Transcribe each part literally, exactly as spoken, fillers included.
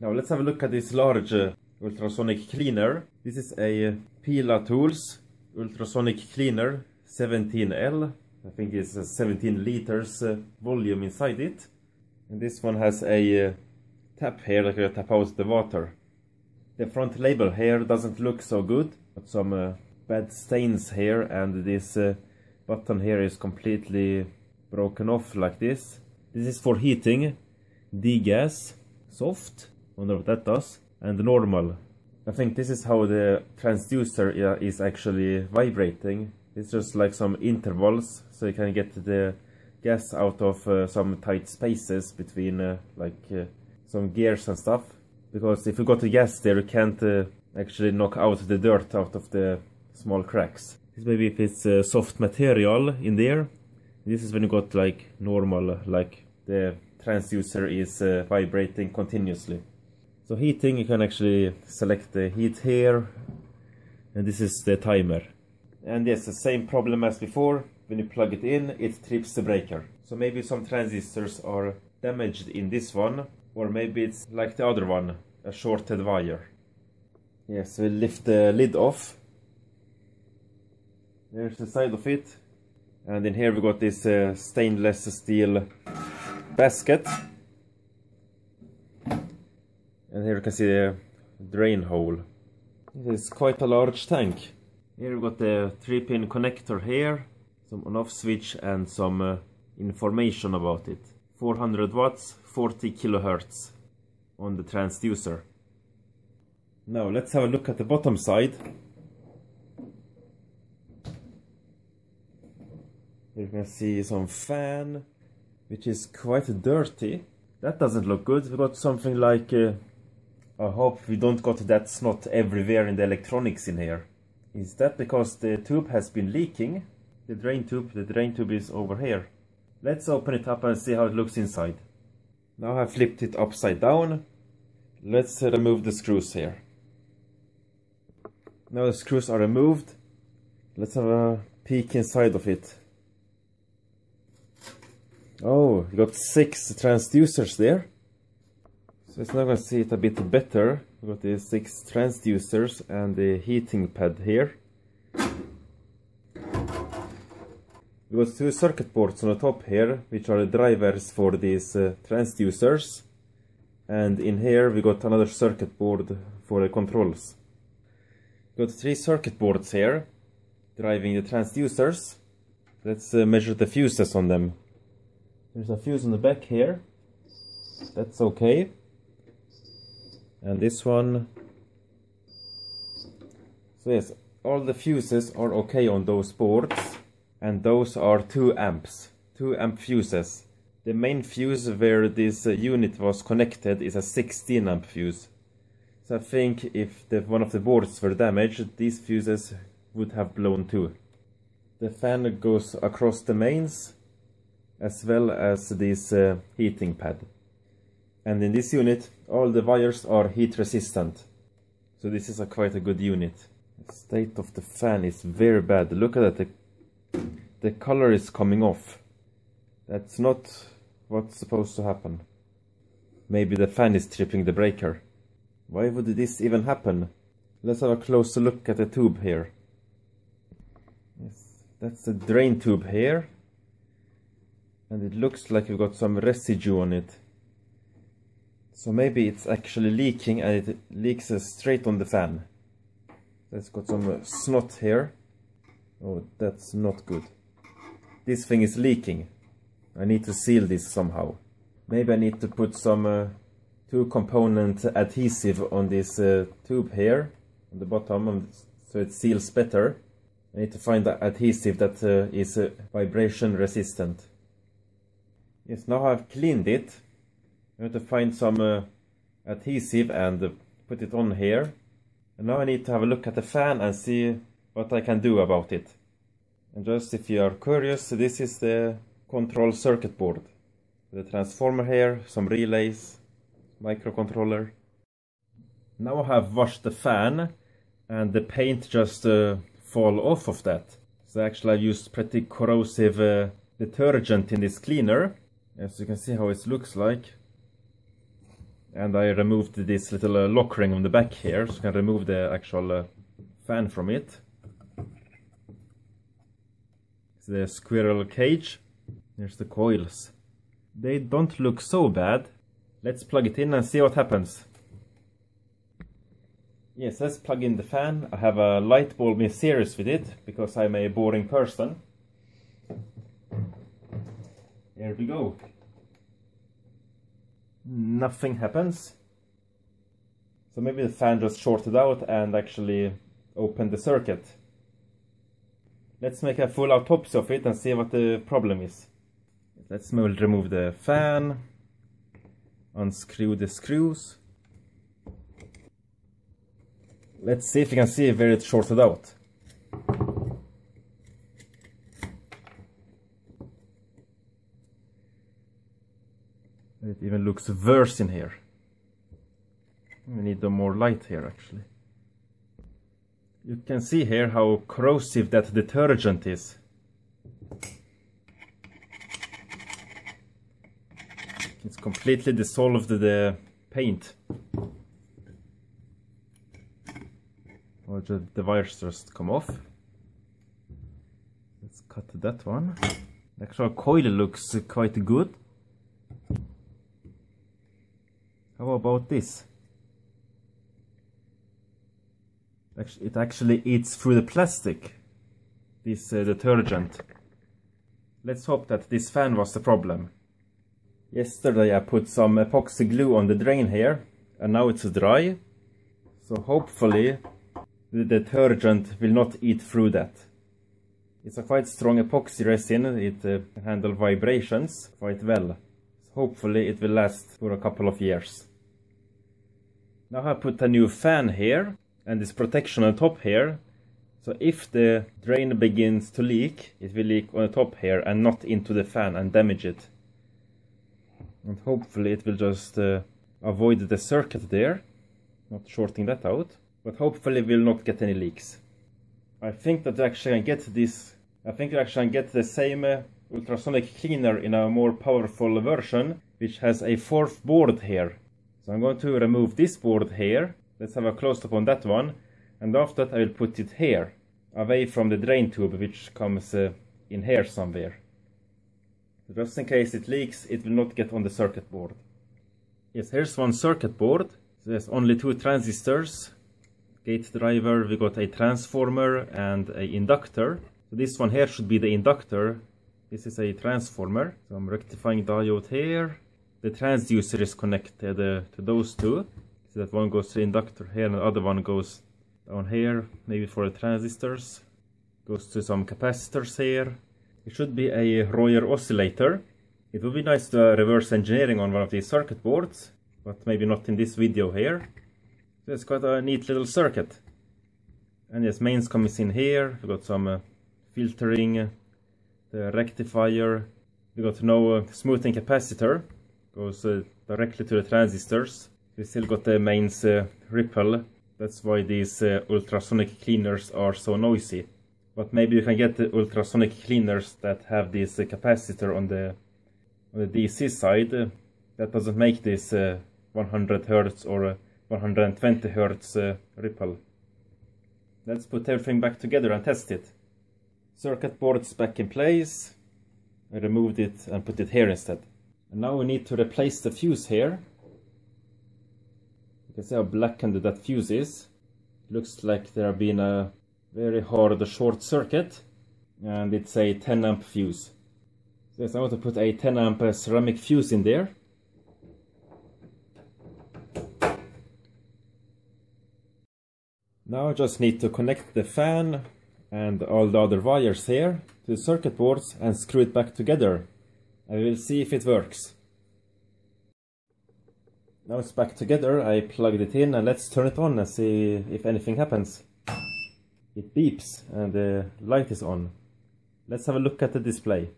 Now let's have a look at this large uh, ultrasonic cleaner. This is a Pila Tools ultrasonic cleaner seventeen L. I think it's uh, seventeen liters uh, volume inside it. And this one has a uh, tap here that will tap out the water. The front label here doesn't look so good. Got some uh, bad stains here, and this uh, button here is completely broken off like this. This is for heating, D gas, soft, wonder what that does, and normal. I think this is how the transducer is actually vibrating. It's just like some intervals, so you can get the gas out of uh, some tight spaces between uh, like uh, some gears and stuff. Because if you got the gas there, you can't uh, actually knock out the dirt out of the small cracks. This maybe if it's uh, soft material in there. This is when you got like normal, like the transducer is uh, vibrating continuously. So heating, you can actually select the heat here, and this is the timer. And yes, the same problem as before. When you plug it in, it trips the breaker. So maybe some transistors are damaged in this one, or maybe it's like the other one, a shorted wire. Yes, we'll lift the lid off. There's the side of it. And in here we got this uh, stainless steel basket. And here you can see the drain hole. It is quite a large tank. Here we got the three pin connector here, some on-off switch and some uh, information about it. four hundred watts, forty kilohertz on the transducer. Now let's have a look at the bottom side. Here you can see some fan, which is quite dirty. That doesn't look good. We got something like... Uh, I hope we don't got that snot everywhere in the electronics in here. Is that because the tube has been leaking? The drain tube, the drain tube is over here. Let's open it up and see how it looks inside. Now I flipped it upside down. Let's remove the screws here. Now the screws are removed. Let's have a peek inside of it. Oh, you got six transducers there. So it's now going to see it a bit better. We got the six transducers and the heating pad here. We got two circuit boards on the top here, which are the drivers for these uh, transducers. And in here we got another circuit board for the controls. We got three circuit boards here, driving the transducers. Let's uh, measure the fuses on them. There's a fuse on the back here. That's okay. And this one. So yes, all the fuses are okay on those boards. And those are two amps, two amp fuses. The main fuse where this uh, unit was connected is a sixteen amp fuse. So I think if the, one of the boards were damaged, these fuses would have blown too. The fan goes across the mains, as well as this uh, heating pad. And in this unit, all the wires are heat resistant. So this is a quite a good unit. The state of the fan is very bad. Look at that. The color is coming off. That's not what's supposed to happen. Maybe the fan is tripping the breaker. Why would this even happen? Let's have a closer look at the tube here. Yes, that's the drain tube here. And it looks like we've got some residue on it. So maybe it's actually leaking, and it leaks straight on the fan. That's got some snot here. Oh, that's not good. This thing is leaking. I need to seal this somehow. Maybe I need to put some uh, two-component adhesive on this uh, tube here, on the bottom, so it seals better. I need to find the adhesive that uh, is uh, vibration resistant. Yes, now I've cleaned it. I need to find some uh, adhesive and uh, put it on here. And now I need to have a look at the fan and see what I can do about it. And just if you are curious, this is the control circuit board. The transformer here, some relays, microcontroller. Now I have washed the fan, and the paint just uh, fall off of that. So actually I used pretty corrosive uh, detergent in this cleaner, as you can see how it looks like. And I removed this little uh, lock ring on the back here, so I can remove the actual uh, fan from it. It's the squirrel cage. There's the coils. They don't look so bad. Let's plug it in and see what happens. Yes, let's plug in the fan. I have a light bulb in series with it, because I'm a boring person. There we go. Nothing happens. So maybe the fan just shorted out and actually opened the circuit. Let's make a full autopsy of it and see what the problem is. Let's remove the fan, unscrew the screws. Let's see if you can see where it's shorted out. It even looks worse in here. We need more light here actually. You can see here how corrosive that detergent is. It's completely dissolved the paint. Or the wires just come off. Let's cut that one. The actual coil looks quite good. How about this? It actually eats through the plastic, this uh, detergent. Let's hope that this fan was the problem. Yesterday I put some epoxy glue on the drain here, and now it's dry. So hopefully the detergent will not eat through that. It's a quite strong epoxy resin, it uh, can handle vibrations quite well. So hopefully it will last for a couple of years. Now I put a new fan here, and this protection on top here. So if the drain begins to leak, it will leak on the top here and not into the fan and damage it. And hopefully it will just uh, avoid the circuit there, not shorting that out. But hopefully we'll not get any leaks. I think that you actually can get this. I think you actually can get the same uh, ultrasonic cleaner in a more powerful version, which has a fourth board here. So I'm going to remove this board here. Let's have a close-up on that one. And after that I will put it here, away from the drain tube, which comes uh, in here somewhere. So just in case it leaks, it will not get on the circuit board. Yes, here's one circuit board. So there's only two transistors. Gate driver, we got a transformer and an inductor. So this one here should be the inductor. This is a transformer. So I'm rectifying diode here. The transducer is connected uh, to those two. So that one goes to the inductor here and the other one goes down here, maybe for the transistors. Goes to some capacitors here. It should be a Royer oscillator. It would be nice to uh, reverse engineering on one of these circuit boards, but maybe not in this video here. It's quite a neat little circuit. And yes, mains comes in here. We've got some uh, filtering, uh, the rectifier. We've got no uh, smoothing capacitor. Goes uh, directly to the transistors. We still got the mains uh, ripple. That's why these uh, ultrasonic cleaners are so noisy. But maybe you can get the ultrasonic cleaners that have this uh, capacitor on the, on the D C side. Uh, that doesn't make this uh, one hundred hertz or uh, one hundred twenty hertz uh, ripple. Let's put everything back together and test it. Circuit board's back in place. I removed it and put it here instead. And now we need to replace the fuse here. You can see how blackened that fuse is. Looks like there have been a very hard short circuit. And it's a ten amp fuse. So yes, I want to put a ten amp uh, ceramic fuse in there. Now I just need to connect the fan and all the other wires here to the circuit boards and screw it back together. And we will see if it works. Now it's back together, I plugged it in and let's turn it on and see if anything happens. It beeps and the light is on. Let's have a look at the display.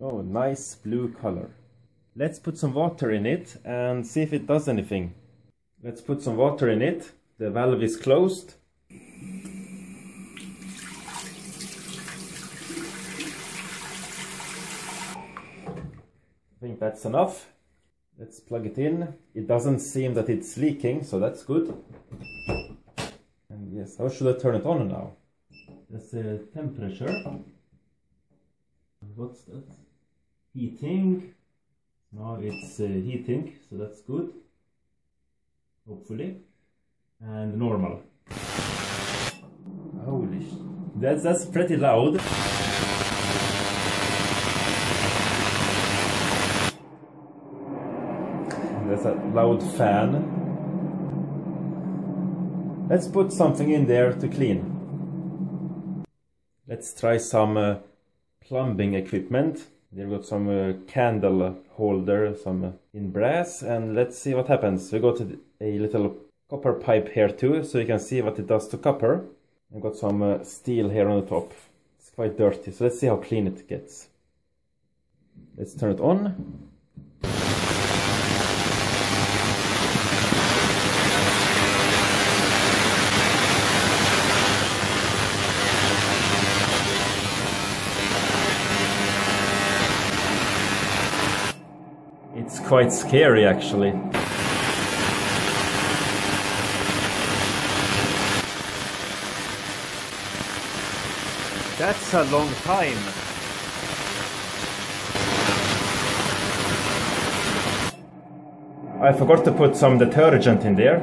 Oh, nice blue color. Let's put some water in it and see if it does anything. Let's put some water in it. The valve is closed. I think that's enough. Let's plug it in. It doesn't seem that it's leaking, so that's good. And yes, how should I turn it on now? That's the temperature. What's that? Heating. Now it's uh, heating, so that's good. Hopefully. And normal. Holy shit. That's, that's pretty loud. That's a loud fan. Let's put something in there to clean. Let's try some uh, plumbing equipment. We've got some uh, candle holder, some uh, in brass, and let's see what happens. We got a little copper pipe here too, so you can see what it does to copper. I've got some uh, steel here on the top. It's quite dirty, so let's see how clean it gets. Let's turn it on. It's quite scary actually. That's a long time. I forgot to put some detergent in there.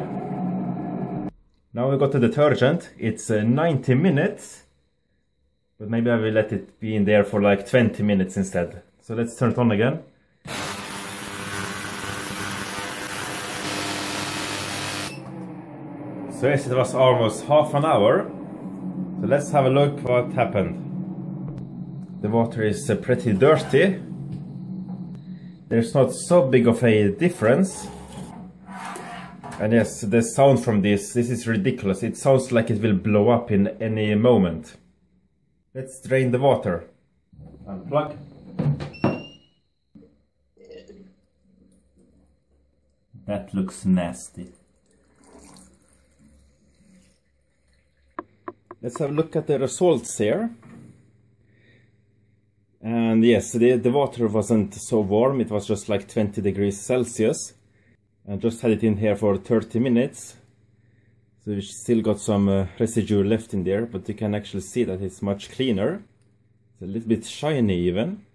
Now we got the detergent. It's uh, ninety minutes. But maybe I will let it be in there for like twenty minutes instead. So let's turn it on again. So yes, it was almost half an hour. So let's have a look what happened. The water is uh, pretty dirty. There's not so big of a difference. And yes, the sound from this, this is ridiculous. It sounds like it will blow up in any moment. Let's drain the water. Unplug. That looks nasty. Let's have a look at the results here. And yes, the, the water wasn't so warm. It was just like twenty degrees Celsius. I just had it in here for thirty minutes. So we still got some uh, residue left in there, but you can actually see that it's much cleaner. It's a little bit shiny even.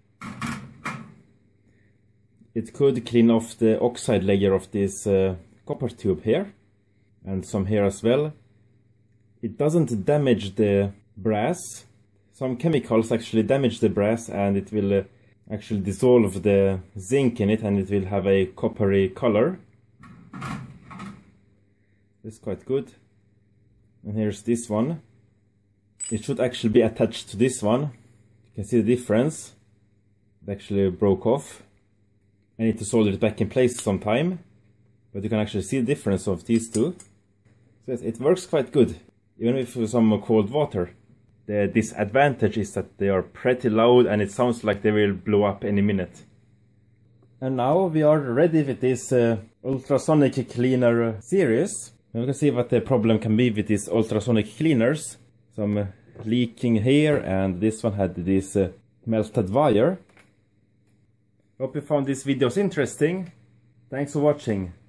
It could clean off the oxide layer of this uh, copper tube here. And some here as well. It doesn't damage the brass. Some chemicals actually damage the brass, and it will uh, actually dissolve the zinc in it, and it will have a coppery color. That's quite good. And here's this one. It should actually be attached to this one. You can see the difference. It actually broke off. I need to solder it back in place sometime. But you can actually see the difference of these two. So yes, it works quite good. Even if with some cold water. The disadvantage is that they are pretty loud, and it sounds like they will blow up any minute. And now we are ready with this uh, ultrasonic cleaner series. And we can see what the problem can be with these ultrasonic cleaners. Some uh, leaking here, and this one had this uh, melted wire. Hope you found these videos interesting. Thanks for watching.